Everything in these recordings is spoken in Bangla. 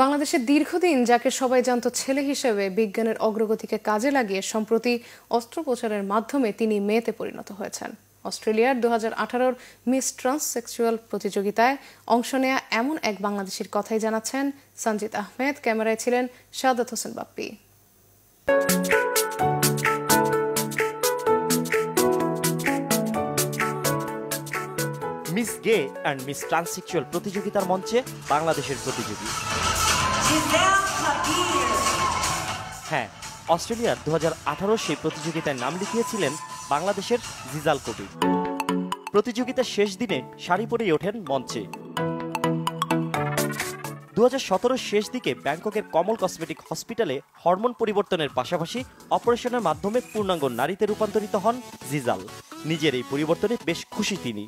বাংলাদেশে দীর্ঘদিন যাকে সবাই জানত ছেলে হিসেবে বিজ্ঞানের অগ্রগতিকে কাজে লাগিয়ে সম্প্রতি অস্ত্রোপচারের মাধ্যমে তিনি মেয়েতে পরিণত হয়েছেন। অস্ট্রেলিয়ার 2018-র মিস ট্রান্সসেক্সুয়াল প্রতিযোগিতায় অংশ নেয়া এমন এক বাংলাদেশির কথাই জানাচ্ছেন সঞ্জিদ আহমেদ। ক্যামেরায় ছিলেন Shahadat Hossain Bappi. Miss gay and miss transsexual প্রতিযোগিতার মঞ্চে বাংলাদেশের প্রতিযোগী। হ্যাঁ, অস্ট্রেলিয়ার 2018 সেই প্রতিযোগিতায় নাম লিখিয়েছিলেন বাংলাদেশের জিজাল কবি। প্রতিযোগিতার শেষ দিনে শাড়ি পরে ওঠেন মঞ্চে। 2017 শেষ দিকে ব্যাংককের কমল কসমেটিক হসপিটালে হরমোন পরিবর্তনের পাশাপাশি অপারেশনের মাধ্যমে পূর্ণাঙ্গ নারীতে রূপান্তরিত হন জিজাল। নিজের এই পরিবর্তনে বেশ খুশি তিনি।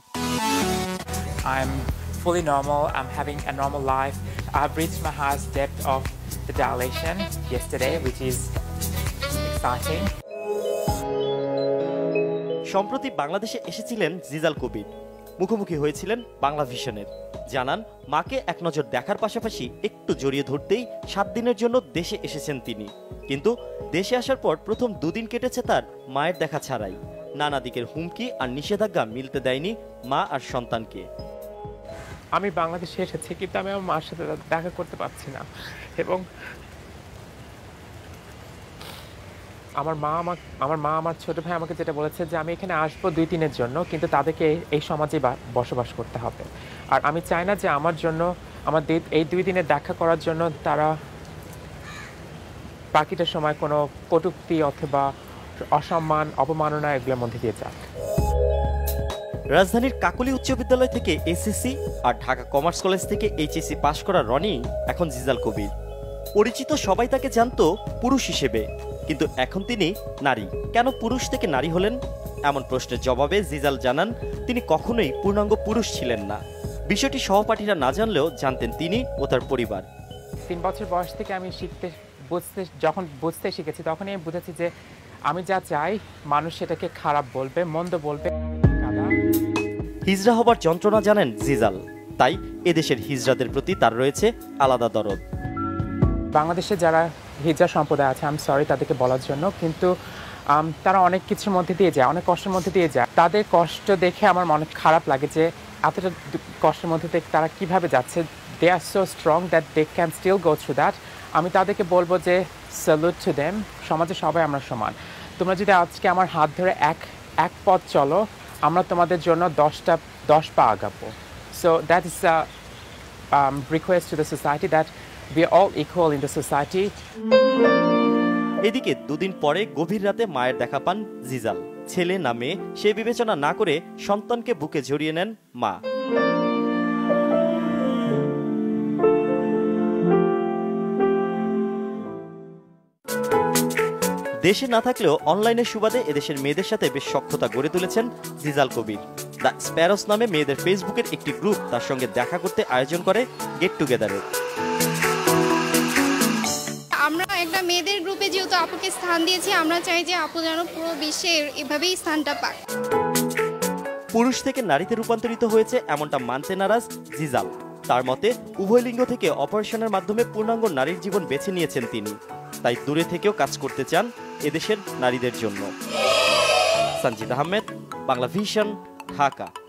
Fully normal. I'm having a normal life. I've reached my highest depth of the dilation yesterday, which is exciting. সম্প্রতি বাংলাদেশে এসেছিলেন জিজাল কবির। মুখোমুখি হয়েছিলেন বাংলা ভিশনের। জানান মাকে এক নজর দেখার পাশাপাশি একটু জড়িয়ে ধরতেই 7 দিনের জন্য দেশে এসেছেন তিনি। কিন্তু দেশে আসার পর প্রথম 2 দিন কেটেছে তার মায়ের দেখা ছাড়াই। নানা দিকের হুমকি আর নিষেধাজ্ঞা মিলতে দেয়নি মা আর সন্তানকে। আমি বাংলাদেশে এসেছি, কিন্তু আমি আমার মার সাথে দেখা করতে পারছি না, এবং আমার মা আমার ছোট ভাই আমাকে যেটা বলেছে যে আমি এখানে আসবো 2-3 দিনের জন্য, কিন্তু তাদেরকে এই সমাজে বসবাস করতে হবে। আর আমি চাই না যে আমার জন্য আমার এই 2 দিনে দেখা করার জন্য তারা বাকিটা সময় কোনো কটূক্তি অথবা অসম্মান অপমাননা এগুলোর মধ্যে দিয়ে যাক। রাজধানীর কাকলি উচ্চ বিদ্যালয় থেকে এসএসসি আর ঢাকা কমার্স কলেজ থেকে এইচএসসি পাশ করা রনি এখন জিজাল কবির। পরিচিত সবাই তাকে জানতো পুরুষ হিসেবে, কিন্তু এখন তিনি নারী। কেন পুরুষ থেকে নারী হলেন? এমন প্রশ্নের জবাবে জিজাল জানান তিনি কখনোই পূর্ণাঙ্গ পুরুষ ছিলেন না। বিষয়টি সহপাঠীরা না জানলেও জানতেন তিনি ও তার পরিবার। 3 বছর বয়স থেকে আমি যখন বুঝতে শিখেছি, তখনই আমি বুঝেছি যে আমি যা চাই মানুষ সেটাকে খারাপ বলবে, মন্দ বলবে। হিজরা হবার যন্ত্রণা জানেন জিজাল, তাই এদেশের হিজরাদের প্রতি তার রয়েছে আলাদা দরদ। বাংলাদেশে যারা হিজরা সম্প্রদায় আছে, আমি সরি তাদেরকে বলার জন্য, কিন্তু তারা অনেক কিছুর মধ্যে দিয়ে যায়, অনেক কষ্টের মধ্যে দিয়ে যায়। তাদের কষ্ট দেখে আমার মনে খারাপ লাগে যে এতটা কষ্টের মধ্যে থেকে তারা কিভাবে যাচ্ছে। They are so strong that they can still go through that. আমি তাদেরকে বলবো যে স্যালুট টু দেম। সমাজে সবাই আমরা সমান। তোমরা যদি আজকে আমার হাত ধরে এক পথ চলো, আমরা তোমাদের জন্য 10 পা আগাবো। So that is a request to the society that we are all equal in the society. এদিকে 2 দিন পরে গভীর রাতে মায়ের দেখা পান জিজাল। ছেলে না মেয়ে সে বিবেচনা না করে সন্তানকে বুকে জড়িয়ে নেন মা। দেশে না থাকলেও অনলাইনের সুবাদে এদেশের মেয়েদের সাথে বেশ সখ্যতা গড়ে তুলেছেন জিজাল কবির। দ্য স্প্যারোস নামে মেয়েদের ফেসবুকের একটি গ্রুপ তার সঙ্গে দেখা করতে আয়োজন করে গেট টুগেদারে। আমরা একটা মেয়েদের গ্রুপে যেহেতু আপুকে স্থান দিয়েছি, আমরা চাই যে আপু যেন পুরো বিশ্বে এভাবেই স্থানটা পাক। পুরুষ থেকে নারীতে রূপান্তরিত হয়েছে এমনটা মানতে নারাজ জিজাল। তার মতে উভয় লিঙ্গ থেকে অপারেশনের মাধ্যমে পূর্ণাঙ্গ নারীর জীবন বেছে নিয়েছেন তিনি, তাই দূরে থেকেও কাজ করতে চান এদেশের নারীদের জন্য। সঞ্জিদ আহমেদ, বাংলা ভিশন, ঢাকা।